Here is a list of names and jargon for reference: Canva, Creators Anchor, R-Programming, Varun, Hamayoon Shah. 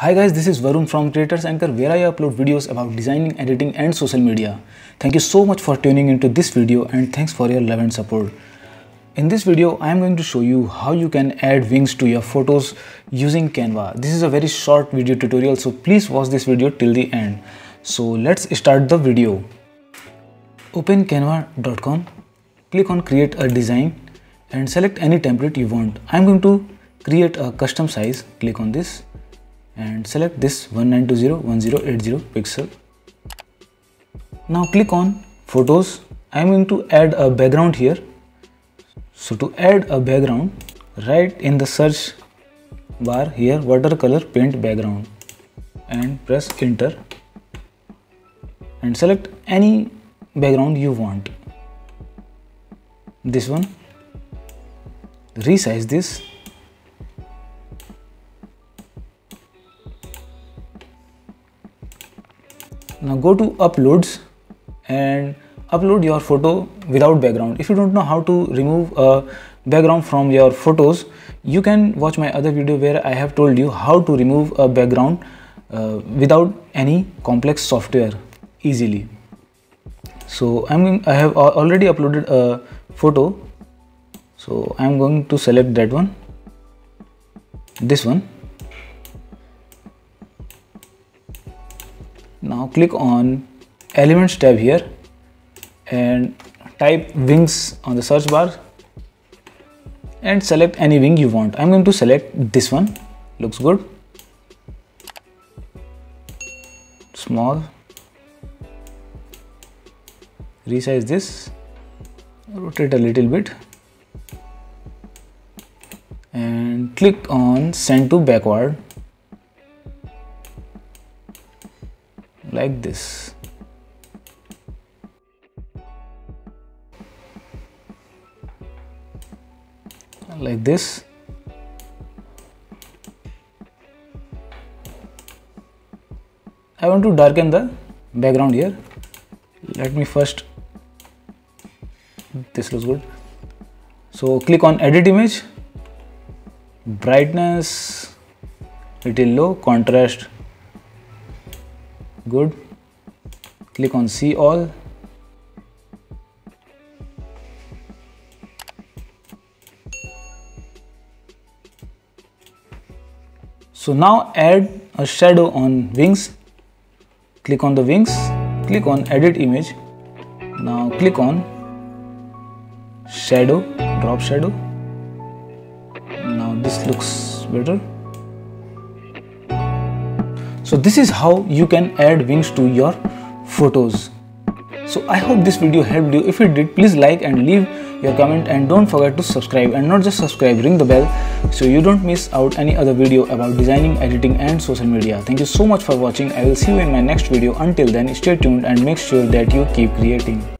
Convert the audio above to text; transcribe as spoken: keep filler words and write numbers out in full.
Hi guys, this is Varun from Creators Anchor, where I upload videos about designing, editing and social media. Thank you so much for tuning into this video and thanks for your love and support. In this video, I am going to show you how you can add wings to your photos using Canva. This is a very short video tutorial, so please watch this video till the end. So let's start the video. Open canva dot com, click on create a design and select any template you want. I am going to create a custom size, click on this. And select this nineteen twenty by ten eighty pixel. Now click on photos. I am going to add a background here. So to add a background, write in the search bar here watercolor paint background and press enter and select any background you want. This one, resize this. Now go to uploads and upload your photo without background. If you don't know how to remove a background from your photos, you can watch my other video where I have told you how to remove a background uh, without any complex software easily. So I am I have already uploaded a photo. So I am going to select that one, this one. Now click on elements tab here and type wings on the search bar and select any wing you want. I'm going to select this one, looks good, small, resize this, rotate a little bit and click on send to backward. Like this. Like this. I want to darken the background here. Let me first. This looks good. So click on edit image. Brightness little low, contrast good, click on see all . So now add a shadow on wings, click on the wings, click on edit image, now click on shadow, drop shadow, now this looks better. So this is how you can add wings to your photos. So I hope this video helped you. If it did, please like and leave your comment and don't forget to subscribe, and not just subscribe, ring the bell so you don't miss out any other video about designing, editing and social media. Thank you so much for watching. I will see you in my next video. Until then, stay tuned and make sure that you keep creating.